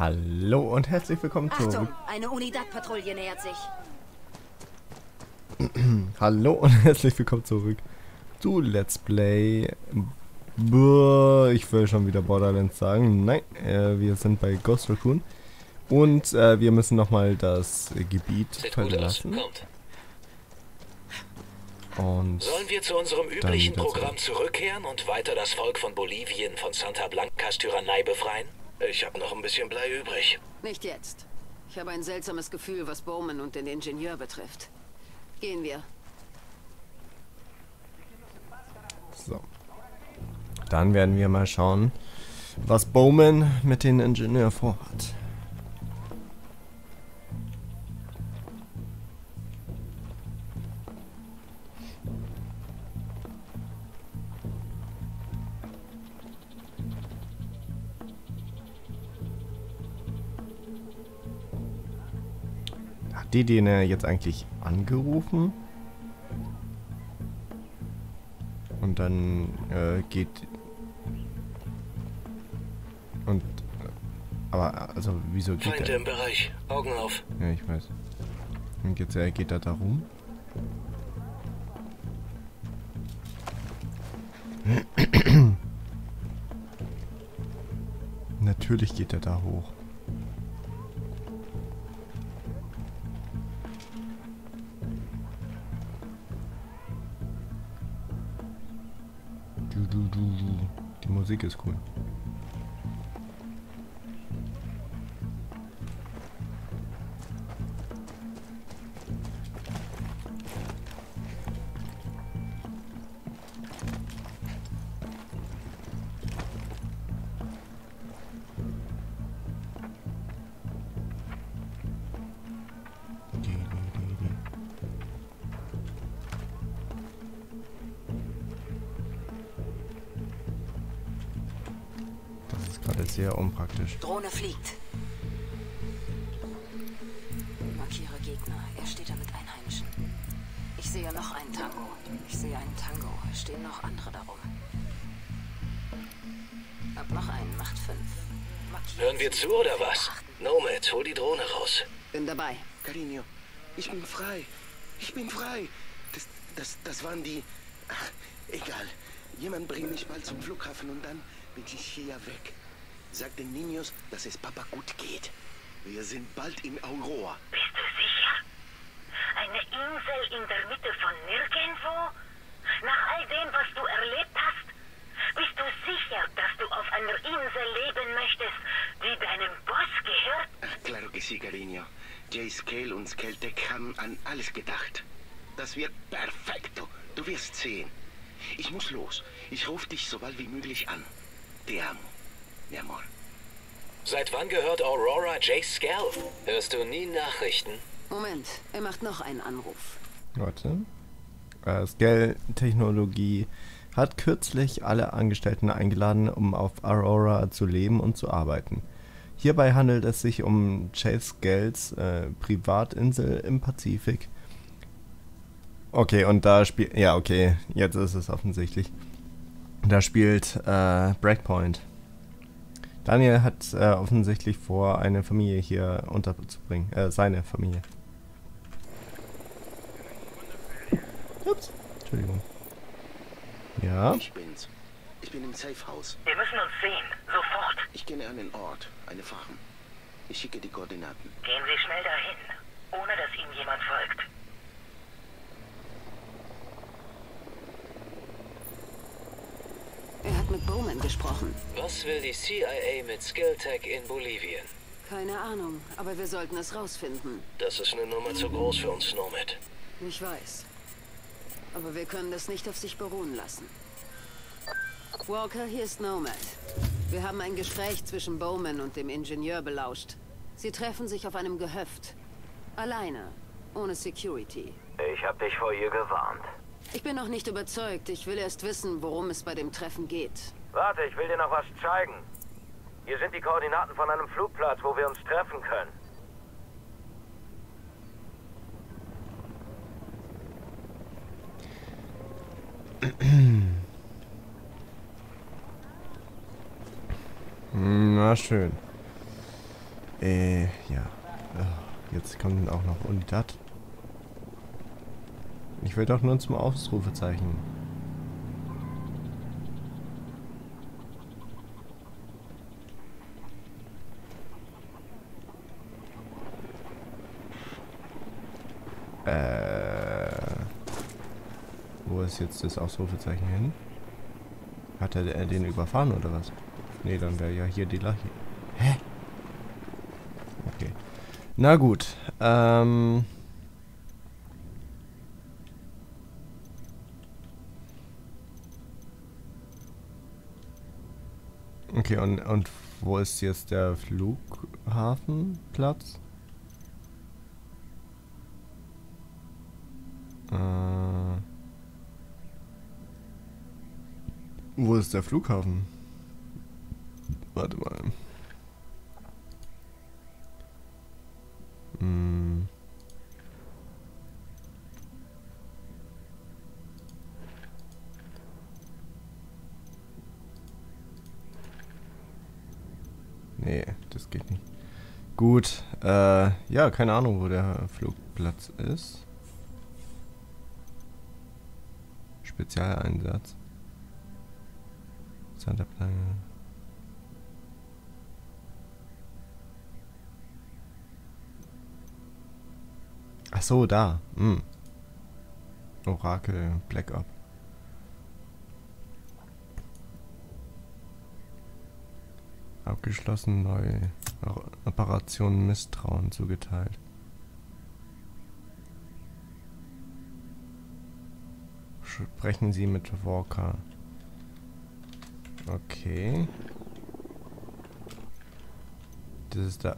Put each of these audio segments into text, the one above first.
Hallo und herzlich willkommen zurück. Achtung, eine Unidad-Patrouille nähert sich. Hallo und herzlich willkommen zurück zu Let's Play. Ich will schon wieder Borderlands sagen. Nein, wir sind bei Ghost Raccoon. Und wir müssen nochmal das Gebiet verlassen. Und sollen wir zu unserem üblichen Programm zurückkehren und weiter das Volk von Bolivien von Santa Blancas Tyrannei befreien? Ich habe noch ein bisschen Blei übrig. Nicht jetzt. Ich habe ein seltsames Gefühl, was Bowman und den Ingenieur betrifft. Gehen wir. So. Dann werden wir mal schauen, was Bowman mit dem Ingenieur vorhat. Die, den er jetzt eigentlich angerufen. Und dann geht... Und... Aber, also, wieso geht Feinde im Bereich. Augen auf. Ja, ich weiß. Und jetzt geht er da rum. Natürlich geht er da hoch. Die Musik ist cool. Sehr unpraktisch. Drohne fliegt. Markiere Gegner. Er steht da mit Einheimischen. Ich sehe noch einen Tango. Ich sehe einen Tango. Es stehen noch andere darum. Hab noch einen. Macht 5. Markiere. Hören wir zu oder was? Nomad, hol die Drohne raus. Bin dabei. Carino, ich bin frei. Ich bin frei. Das waren die... Ach, egal. Jemand bringt mich bald zum Flughafen und dann bin ich hier weg. Sag den Niños, dass es Papa gut geht. Wir sind bald in Aurora. Bist du sicher? Eine Insel in der Mitte von nirgendwo? Nach all dem, was du erlebt hast? Bist du sicher, dass du auf einer Insel leben möchtest, die deinem Boss gehört? Ach, claro que sí, cariño. Jace Skell und Skilltech haben an alles gedacht. Das wird perfekt. Du wirst sehen. Ich muss los. Ich rufe dich so bald wie möglich an. Te amo. Ja, Mann. Seit wann gehört Aurora Jace Skell? Hörst du nie Nachrichten? Moment, er macht noch einen Anruf. Warte. Skell-Technologie hat kürzlich alle Angestellten eingeladen, um auf Aurora zu leben und zu arbeiten. Hierbei handelt es sich um Jace Skells Privatinsel im Pazifik. Okay, und da spielt... Ja, okay, jetzt ist es offensichtlich. Da spielt Breakpoint. Daniel hat offensichtlich vor, eine Familie hier unterzubringen. Seine Familie. Ups, Entschuldigung. Ja? Ich bin's. Ich bin im Safehouse. Wir müssen uns sehen. Sofort. Ich kenne einen Ort, eine Farm. Ich schicke die Koordinaten. Gehen Sie schnell dahin, ohne dass Ihnen jemand folgt. Er hat mit Bowman gesprochen. Was will die CIA mit Skilltech in Bolivien? Keine Ahnung, aber wir sollten es rausfinden. Das ist eine Nummer zu groß für uns, Nomad. Ich weiß. Aber wir können das nicht auf sich beruhen lassen. Walker, hier ist Nomad. Wir haben ein Gespräch zwischen Bowman und dem Ingenieur belauscht. Sie treffen sich auf einem Gehöft. Alleine. Ohne Security. Ich habe dich vor ihr gewarnt. Ich bin noch nicht überzeugt. Ich will erst wissen, worum es bei dem Treffen geht. Warte, ich will dir noch was zeigen. Hier sind die Koordinaten von einem Flugplatz, wo wir uns treffen können. Na schön. Ja. Jetzt kommen auch noch Unitat. Ich will doch nur zum Ausrufezeichen. Wo ist jetzt das Ausrufezeichen hin? Hat er den überfahren oder was? Ne, dann wäre ja hier die Leiche. Hä? Okay. Na gut. Okay, und wo ist jetzt der Flughafenplatz? Wo ist der Flughafen? Warte mal. Hm. Nee, das geht nicht. Gut, ja, keine Ahnung, wo der Flugplatz ist. Spezialeinsatz. Santa Blancas. Ach so, da. Hm. Orakel, Black Ops. Abgeschlossen, neue Operation Misstrauen zugeteilt. Sprechen Sie mit Walker. Okay. Das ist da...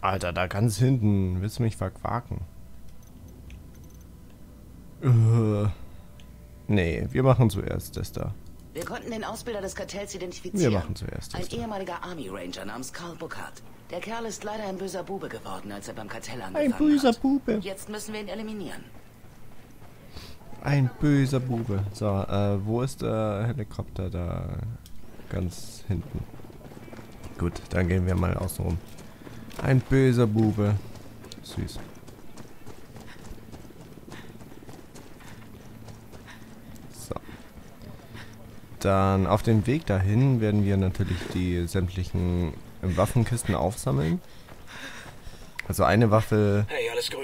Alter, da ganz hinten. Willst du mich verquaken? Nee, wir machen zuerst das da. Wir konnten den Ausbilder des Kartells identifizieren. Wir machen zuerst das. Ein ehemaliger Army Ranger namens Karl Bukat. Der Kerl ist leider ein böser Bube geworden, als er beim Kartell angefangen hat. Ein böser Bube. Jetzt müssen wir ihn eliminieren. Ein böser Bube. So, wo ist der Helikopter? Da ganz hinten. Gut, dann gehen wir mal außen rum. Ein böser Bube. Süß. So. Dann auf dem Weg dahin werden wir natürlich die sämtlichen Waffenkisten aufsammeln. Also eine Waffe... Hey, alles grün.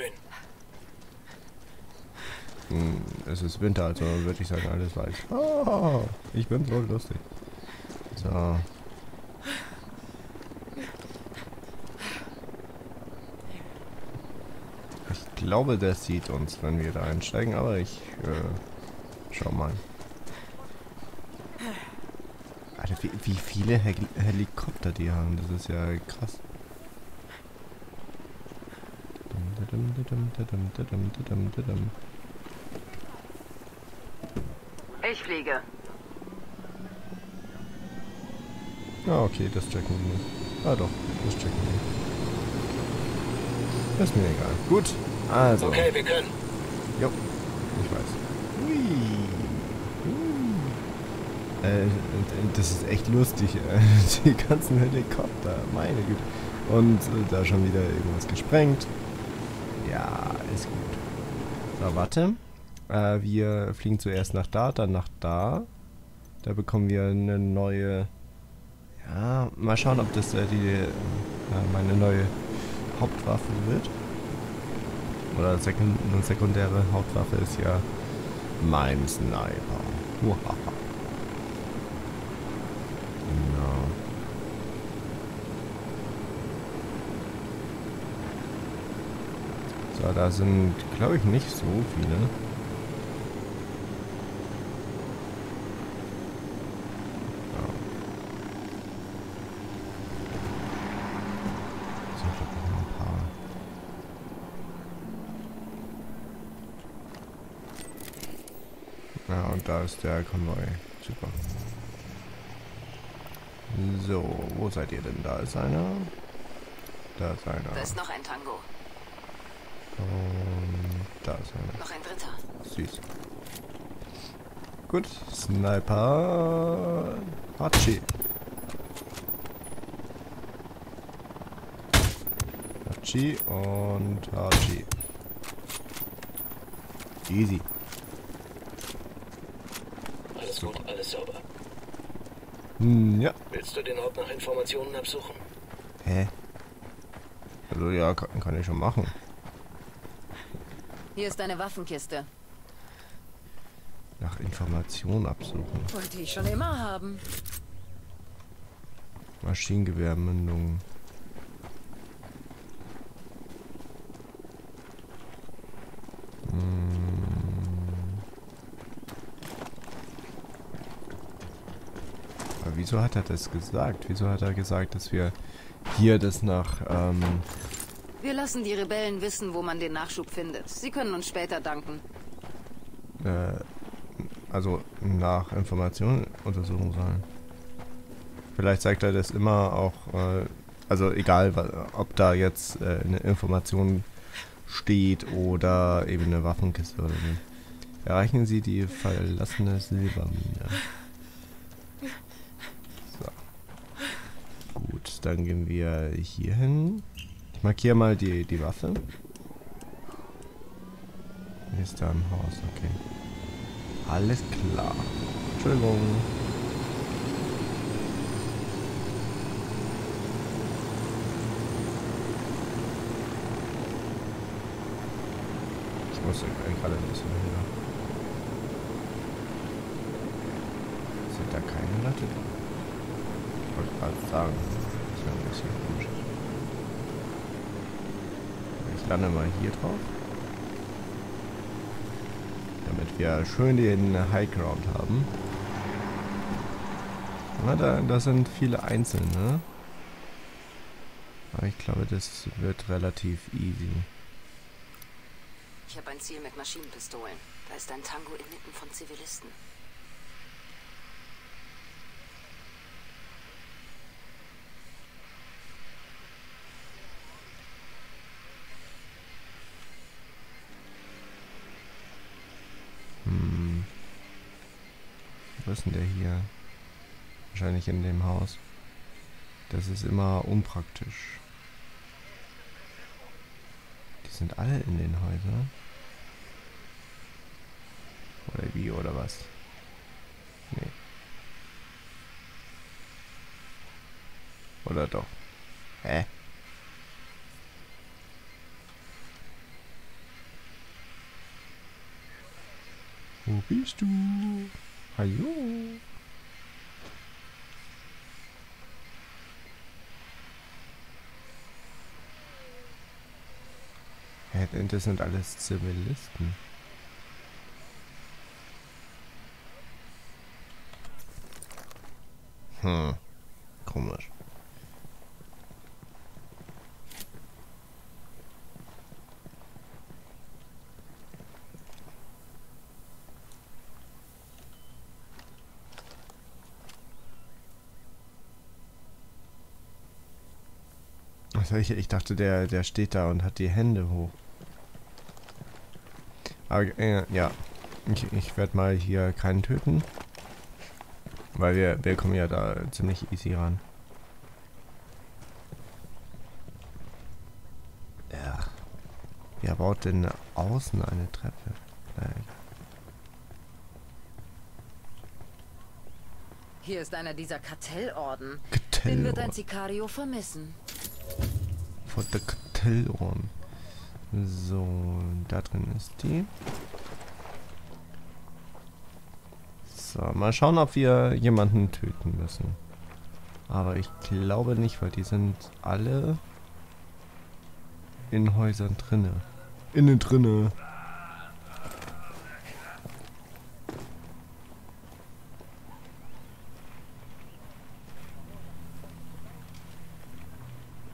Es ist Winter, also würde ich sagen, alles weiß. Oh, ich bin so lustig. So. Ich glaube, der sieht uns, wenn wir da einsteigen, aber ich schau mal. Alter, wie viele Helikopter die haben, das ist ja krass. Ich fliege. Ah, okay, das checken wir nicht. Ah doch, das checken wir nicht. Das ist mir egal. Gut, also. Okay, wir können. Jo, ich weiß. Hui. Das ist echt lustig, die ganzen Helikopter, meine Güte. Und da schon wieder irgendwas gesprengt. Ja, ist gut. So, warte. Wir fliegen zuerst nach da, dann nach da. Da bekommen wir eine neue... Ja, mal schauen, ob das meine neue Hauptwaffe wird. Oder eine sekundäre Hauptwaffe ist ja mein Sniper. Genau. So, da sind, glaube ich, nicht so viele. Ja, und da ist der Konvoi. Super. So, wo seid ihr denn? Da ist einer. Da ist einer. Da ist noch ein Tango. Und da ist einer. Noch ein dritter. Süß. Gut. Sniper. Hatschi. HG und HG. Easy. Alles super. Gut, alles sauber. Hm, ja. Willst du den Ort nach Informationen absuchen? Hä? Also ja, kann ich schon machen. Hier ist eine Waffenkiste. Nach Informationen absuchen. Wollte ich schon immer haben. Maschinengewehrmündungen. Aber wieso hat er das gesagt? Wieso hat er gesagt, dass wir hier das nach... Wir lassen die Rebellen wissen, wo man den Nachschub findet. Sie können uns später danken. Also nach Informationen untersuchen sollen. Vielleicht sagt er das immer auch, also egal, ob da jetzt eine Information steht oder eben eine Waffenkiste oder so. Erreichen Sie die verlassene Silbermine. So. Gut, dann gehen wir hier hin. Ich markiere mal die Waffe. Ist da im Haus, okay. Alles klar. Entschuldigung. Ich muss eigentlich gerade ein bisschen höher. Sind da keine Leute? Ich wollte gerade sagen, das wäre ein bisschen komisch. Ich lande mal hier drauf. Damit wir schön den Highground haben. Ja, da sind viele Einzelne. Aber ich glaube, das wird relativ easy. Ich habe ein Ziel mit Maschinenpistolen. Da ist ein Tango inmitten von Zivilisten. Wo ist denn der hier? Wahrscheinlich in dem Haus. Das ist immer unpraktisch. Die sind alle in den Häusern. Oder wie, oder was? Nee. Oder doch? Hä? Wo bist du? Hallo. Das sind alles Zivilisten. Hm. Komisch. Ich dachte, der steht da und hat die Hände hoch. Aber ja, ich werde mal hier keinen töten. Weil wir kommen ja da ziemlich easy ran. Ja. Wer baut denn außen eine Treppe? Nein. Hier ist einer dieser Kartellorden. Den wird ein Sicario vermissen. Von der Kartellorden. So, da drin ist die. So, mal schauen, ob wir jemanden töten müssen. Aber ich glaube nicht, weil die sind alle in Häusern drinne. Innen drinne.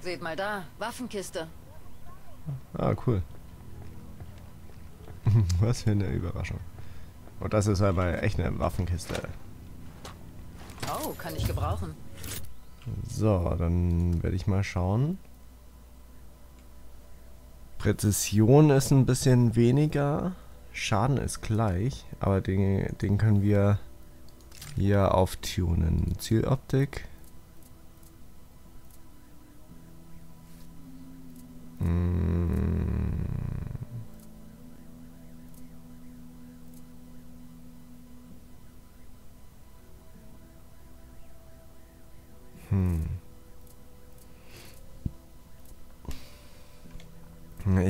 Seht mal da, Waffenkiste. Ah, cool. Was für eine Überraschung. Und das ist einmal echt eine Waffenkiste. Oh, kann ich gebrauchen. So, dann werde ich mal schauen. Präzision ist ein bisschen weniger. Schaden ist gleich, aber den können wir hier auftunen. Zieloptik.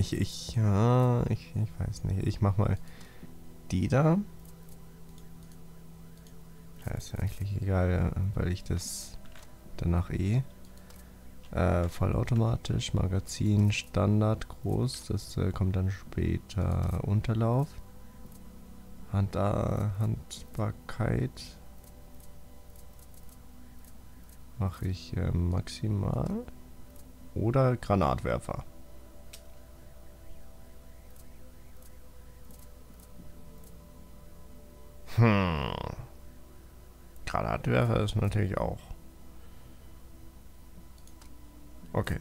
Ich weiß nicht. Ich mach mal die da. Ja, ist ja eigentlich egal, weil ich das danach vollautomatisch, Magazin, Standard, groß, das kommt dann später, Unterlauf, Handbarkeit mache ich maximal oder Granatwerfer. Granatwerfer ist natürlich auch. Okay.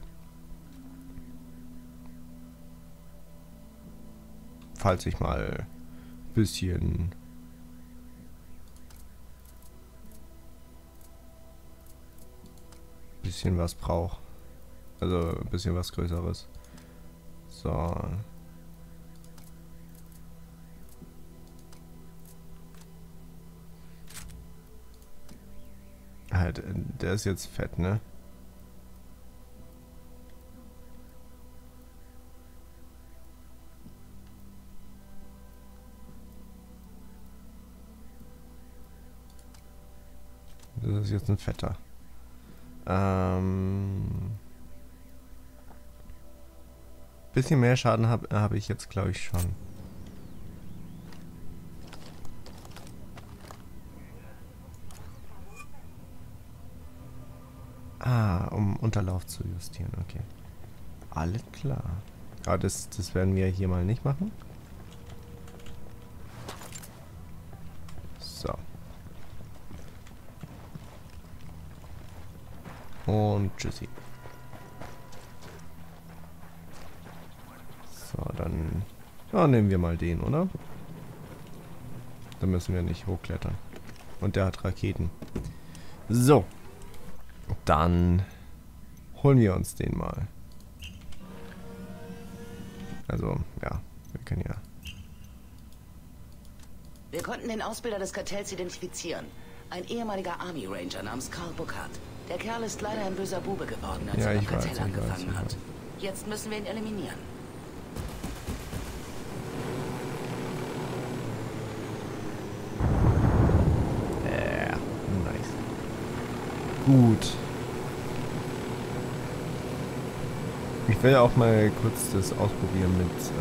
Falls ich mal ein bisschen was brauche. Also ein bisschen was Größeres. So. Halt, der ist jetzt fett, ne? Das ist jetzt ein fetter. Bisschen mehr Schaden hab ich jetzt, glaube ich, schon. Ah, um Unterlauf zu justieren, okay. Alles klar. Aber das werden wir hier mal nicht machen. So. Und tschüssi. So, dann ja, nehmen wir mal den, oder? Dann müssen wir nicht hochklettern. Und der hat Raketen. So. Dann holen wir uns den mal. Also, ja, wir können ja. Wir konnten den Ausbilder des Kartells identifizieren. Ein ehemaliger Army Ranger namens Karl Bukat. Der Kerl ist leider ein böser Bube geworden, als er beim Kartell angefangen hat. Jetzt müssen wir ihn eliminieren. Nice. Gut. Ich will auch mal kurz das ausprobieren mit das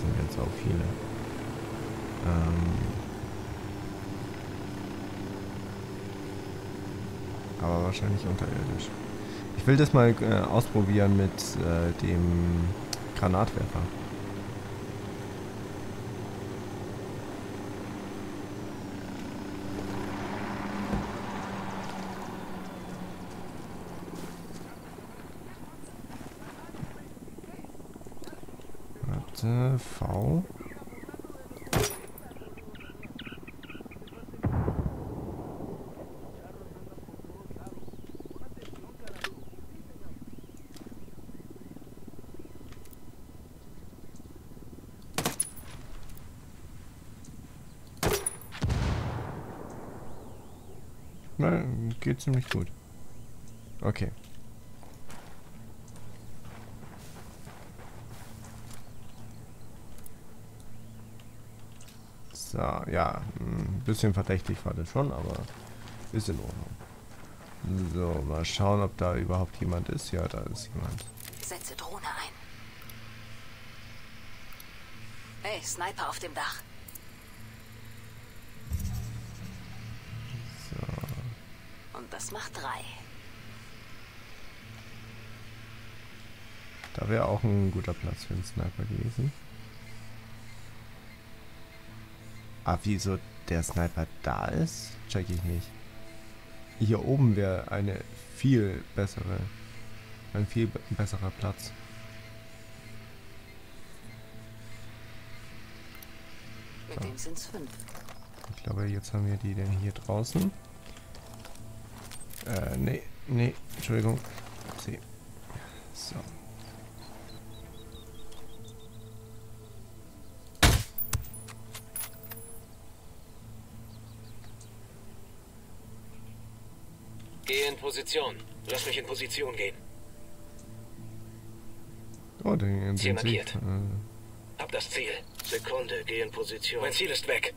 sind jetzt auch viele. Aber wahrscheinlich unterirdisch. Ich will das mal ausprobieren mit dem Granatwerfer. Warte, V. Geht ziemlich gut. Okay. So, ja. Ein bisschen verdächtig war das schon, aber ist in Ordnung. So, mal schauen, ob da überhaupt jemand ist. Ja, da ist jemand. Setze Drohne ein. Hey, Sniper auf dem Dach. Das macht 3. Da wäre auch ein guter Platz für einen Sniper gewesen. Ah, wieso der Sniper da ist? Check ich nicht. Hier oben wäre eine viel bessere, ein viel besserer Platz. Mit dem sind es 5. Ich glaube, jetzt haben wir die denn hier draußen. Nee, Entschuldigung. So. Geh in Position. Lass mich in Position gehen. Oh, den Ziel markiert. Hab das Ziel. Sekunde, geh in Position. Mein Ziel ist weg.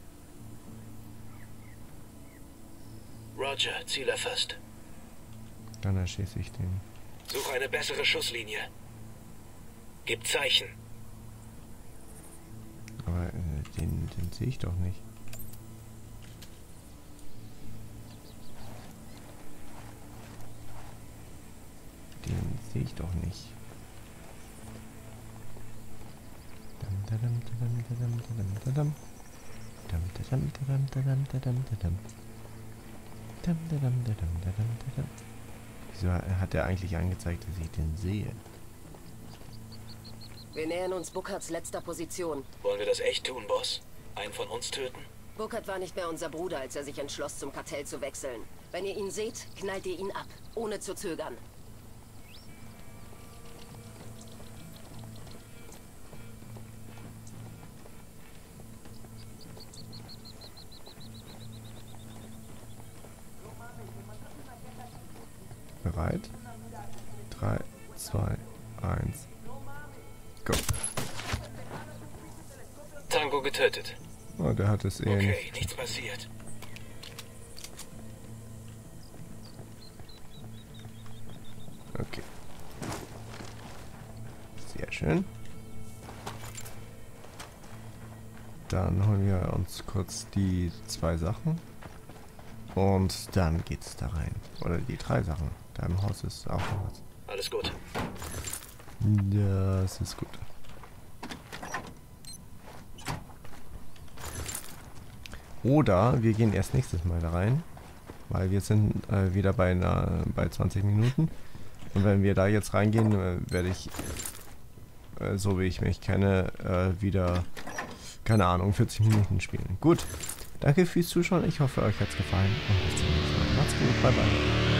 Roger, Ziel erfasst. Dann erschieße ich den. Suche eine bessere Schusslinie. Gib Zeichen. Aber den sehe ich doch nicht. Den sehe ich doch nicht. Wieso hat er eigentlich angezeigt, dass ich den sehe? Wir nähern uns Bukharts letzter Position. Wollen wir das echt tun, Boss? Einen von uns töten? Bukhart war nicht mehr unser Bruder, als er sich entschloss, zum Kartell zu wechseln. Wenn ihr ihn seht, knallt ihr ihn ab, ohne zu zögern. Bereit? 3, 2, 1, go. Tango getötet. Oh, der hat es eh nicht. Okay, nichts passiert. Okay. Sehr schön. Dann holen wir uns kurz die 2 Sachen. Und dann geht's da rein. Oder die 3 Sachen. Da im Haus ist auch noch was. Alles gut. Das ist gut. Oder wir gehen erst nächstes Mal da rein. Weil wir sind wieder bei 20 Minuten. Und wenn wir da jetzt reingehen, werde ich, so wie ich mich kenne, wieder, keine Ahnung, 40 Minuten spielen. Gut. Danke fürs Zuschauen, ich hoffe, euch hat's gefallen und bis zum nächsten Mal. Macht's gut, bye bye.